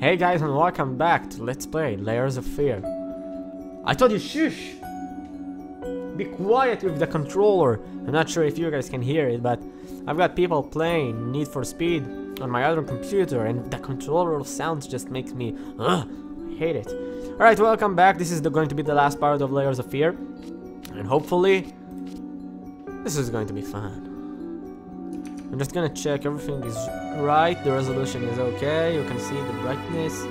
Hey guys, and welcome back to Let's Play Layers of Fear. I told you, shush! Be quiet with the controller. I'm not sure if you guys can hear it, but I've got people playing Need for Speed on my other computer, and the controller sounds just makes me hate it. Alright, welcome back. This is going to be the last part of Layers of Fear, and hopefully this is going to be fun. I'm just gonna check everything is right, the resolution is okay, you can see the brightness,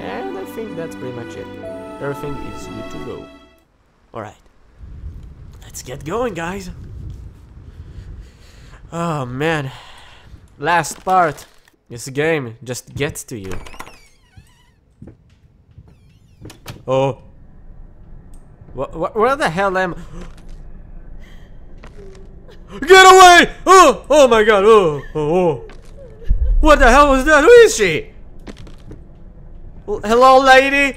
and I think that's pretty much it. Everything is good to go. Alright, let's get going, guys. Oh man, last part, this game just gets to you. Oh, where the hell am I? Get away! Oh! Oh my god! Oh! Oh! Oh! What the hell was that? Who is she? Hello, lady.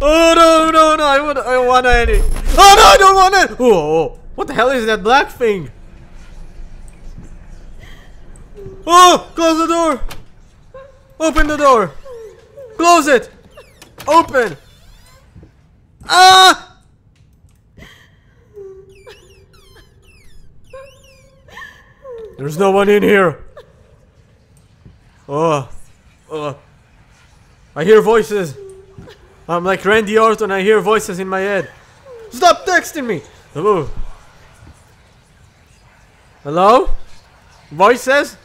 Oh no! No! No! I want any. Oh no! I don't want it. Oh! What the hell is that black thing? Oh! Close the door. Open the door. Close it. Open. Ah! There's no one in here. Oh, oh. I hear voices. I'm like Randy Orton. I hear voices in my head. Stop texting me. Hello. Hello? Voices?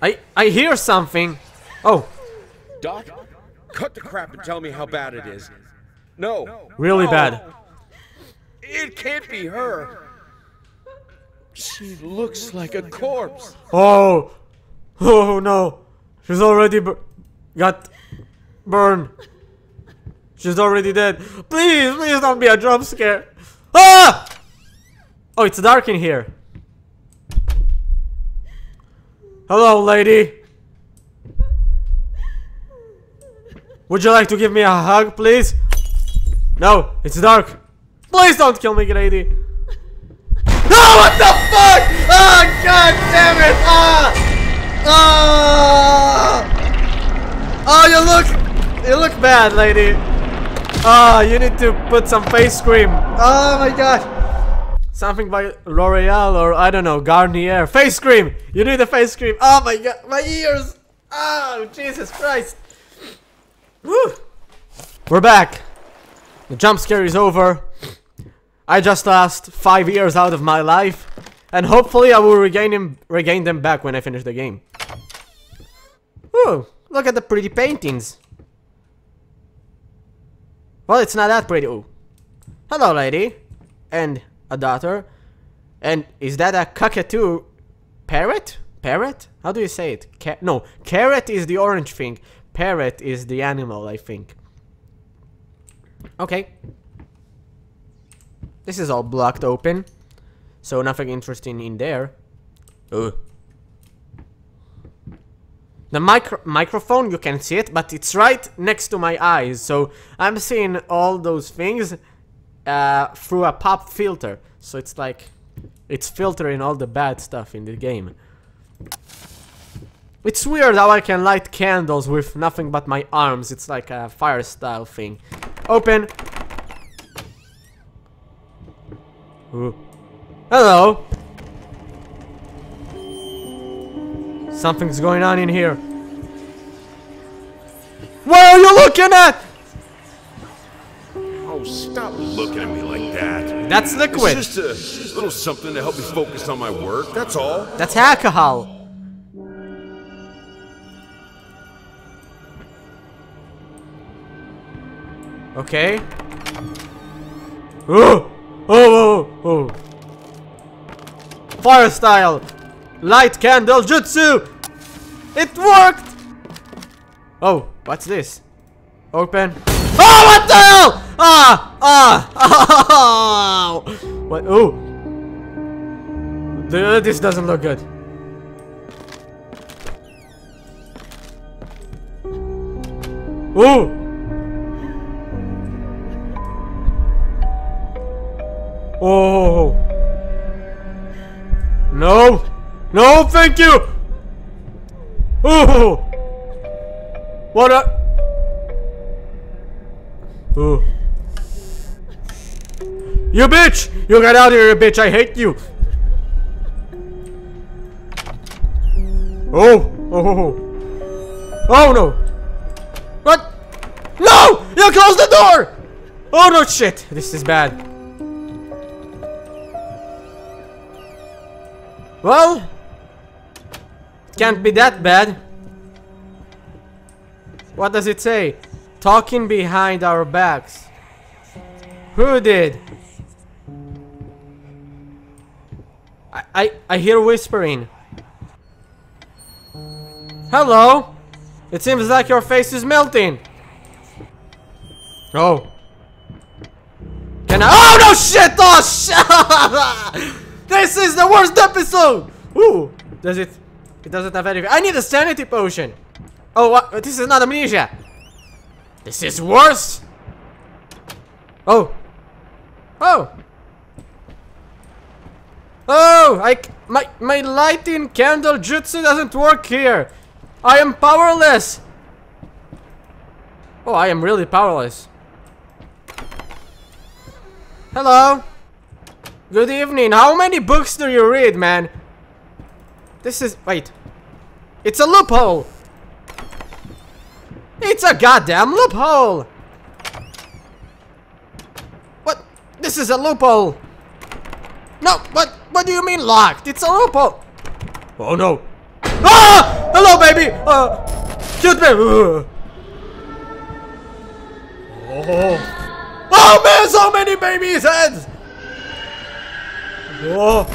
I hear something. Oh. Doc, cut the crap and tell me how bad it is. No. Really bad. It can't be her. She looks like a corpse. Oh, oh no! She's already got burned. She's already dead. Please, please don't be a jump scare. Ah! Oh, it's dark in here. Hello, lady. Would you like to give me a hug, please? No, it's dark. Please don't kill me, lady. Oh, what the fuck! Oh, god damn it! Ah! Ah! Oh, you look bad, lady. Ah, oh, you need to put some face cream. Oh my god! Something by L'Oreal or I don't know, Garnier. Face cream. You need a face cream. Oh my god, my ears! Oh, Jesus Christ! Woo! We're back. The jump scare is over. I just lost 5 years out of my life, and hopefully I will regain them back when I finish the game. Ooh, look at the pretty paintings. Well, it's not that pretty. Ooh. Hello, lady, and a daughter, and is that a cockatoo parrot? Parrot? How do you say it? No, carrot is the orange thing. Parrot is the animal, I think. Okay. This is all blocked open, so nothing interesting in there. Ugh. The microphone, you can see it, but it's right next to my eyes, so I'm seeing all those things through a pop filter. So it's like, it's filtering all the bad stuff in the game. It's weird how I can light candles with nothing but my arms. It's like a fire style thing. Open. Ooh. Hello! Something's going on in here. What are you looking at? Oh, stop looking at me like that. That's liquid. It's just a little something to help me focus on my work, that's all. That's alcohol. Okay. Ooh! Oh, oh, oh. Fire style. Light candle jutsu. It worked. Oh, what's this? Open. Oh, what the hell? Ah, ah, ah. Oh. What? Oh. This doesn't look good. Oh. Oh no, no, thank you. Ooh! What up? Ooh. You bitch! You got out of here, bitch! I hate you! Oh! Oh! Oh no! What? No! You closed the door! Oh no! Shit! This is bad. Well, it can't be that bad. What does it say? Talking behind our backs. Who did? I hear whispering. Hello? It seems like your face is melting. Oh. Can I? Oh no shit! Oh shit! This is the worst episode! Ooh. Does it? It doesn't have anything. I need a sanity potion. Oh, what? This is not amnesia. This is worse. Oh. Oh. Oh, my lighting candle jutsu doesn't work here. I am powerless. Oh, I am really powerless. Hello. Good evening. How many books do you read, man? This is... wait. It's a loophole. It's a goddamn loophole. What? This is a loophole. No, what do you mean locked? It's a loophole. Oh no. Ah! Hello, baby. Cute baby. Oh. Oh man, so many babies' heads. Oh.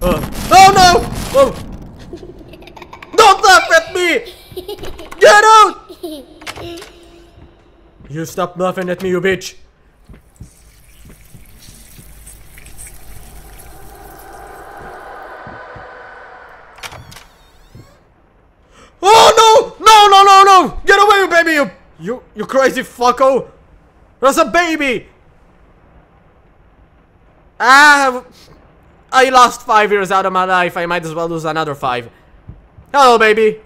Oh no. Oh. Don't laugh at me! Get out! You stop laughing at me, you bitch! Oh no! No! No! No! No! Get away, baby! You crazy fucko! That's a baby! Ah! I lost 5 years out of my life. I might as well lose another 5. Hello, baby.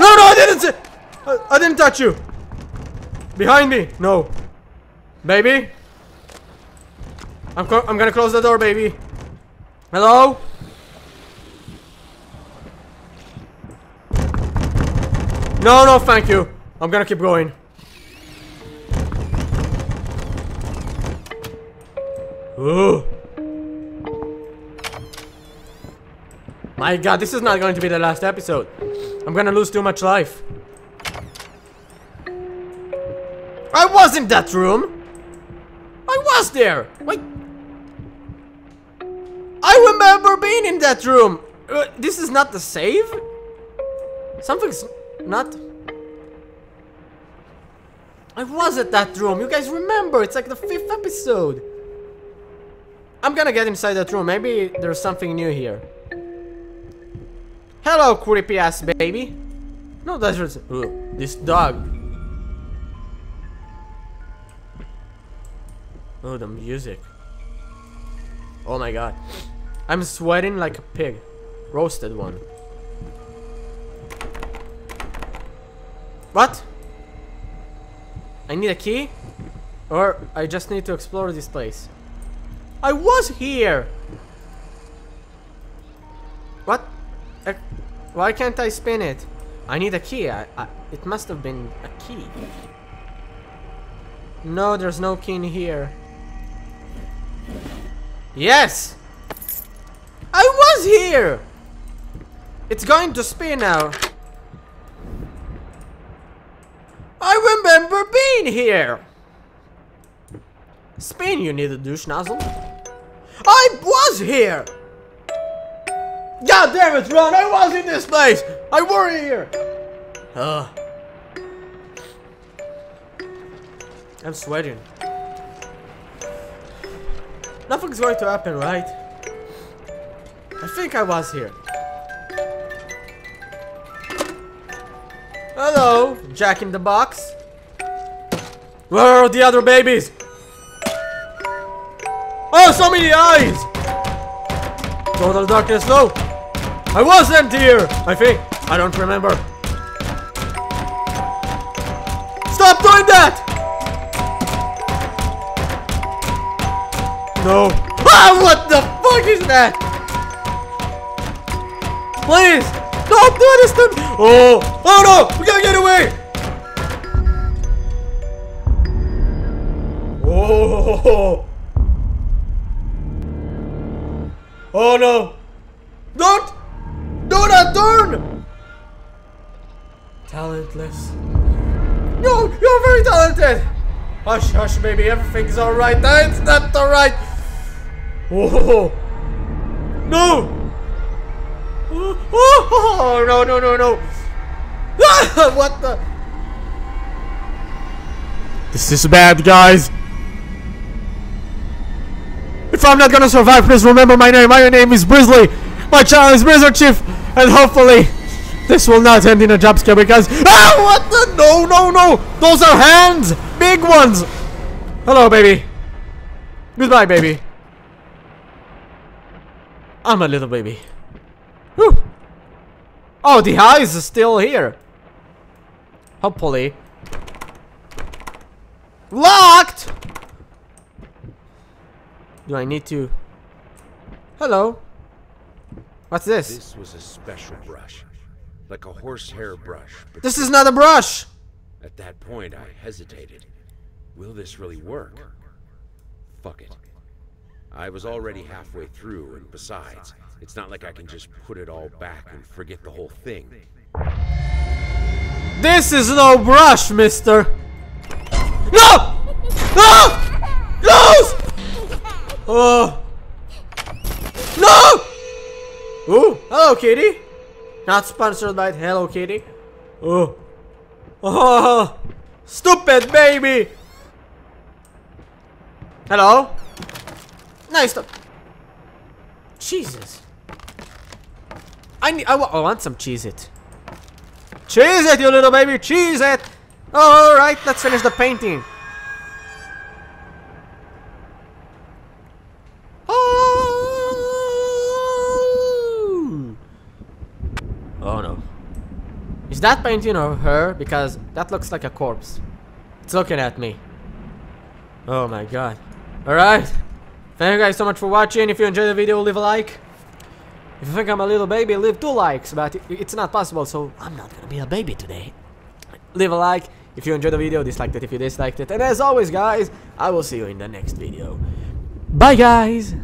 No, no, I didn't say. I didn't touch you. Behind me. No. Baby. I'm gonna close the door, baby. Hello? No, no, thank you. I'm gonna keep going. Ooh. My god, this is not going to be the last episode. I'm gonna lose too much life. I was in that room! I was there! Wait. I remember being in that room! This is not the save? Something's not... I was at that room, you guys remember, it's like the 5th episode. I'm gonna get inside that room, maybe there's something new here. Hello, creepy ass baby. No, that's just this dog. Oh, the music. Oh my god, I'm sweating like a pig, roasted one. What? I need a key, or I just need to explore this place. I was here. What? Why can't I spin it? I need a key. It must have been a key. No, there's no key in here. Yes! I was here! It's going to spin now. I remember being here! Spin, you need a douche nozzle. I was here! God damn it, Ron! I was in this place! I were here! I'm sweating. Nothing's going to happen, right? I think I was here. Hello, Jack in the Box. Where are the other babies? Oh, so many eyes! Total darkness, no! I wasn't here! I think. I don't remember. Stop doing that! No. Ah, what the fuck is that? Please! Don't do this to me! Oh! Oh no! We gotta get away! Oh! Oh no! Don't! Do not turn! Talentless. No! You're very talented! Hush, hush, baby. Everything's alright. That's not alright! Oh! No! Oh! No, no, no, no! Ah, what the? This is bad, guys! If I'm not gonna survive, please remember my name. My name is Brizzly. My channel is Blizzard Chief, and hopefully this will not end in a jump scare because ah, what the? No, no, no! Those are hands, big ones. Hello, baby. Goodbye, baby. I'm a little baby. Whew. Oh, the eyes are still here. Hopefully, locked. Do I need to? Hello. What's this? This was a special brush, like a horsehair brush. But this is not a brush. At that point, I hesitated. Will this really work? Fuck it. I was already halfway through, and besides, it's not like I can just put it all back and forget the whole thing. This is no brush, mister. No! No! No! Oh! No! Ooh! Hello Kitty! Not sponsored by Hello Kitty. Oh! Oh! Stupid baby! Hello? Nice stuff. Jesus! I want some Cheez-It. Cheez-It, you little baby! Cheez-It! All right, let's finish the painting. Is that painting of her? Because that looks like a corpse. It's looking at me. Oh my god. Alright. Thank you guys so much for watching. If you enjoyed the video, leave a like. If you think I'm a little baby, leave 2 likes. But it's not possible, so I'm not gonna be a baby today. Leave a like. If you enjoyed the video, dislike it if you disliked it. And as always, guys, I will see you in the next video. Bye, guys!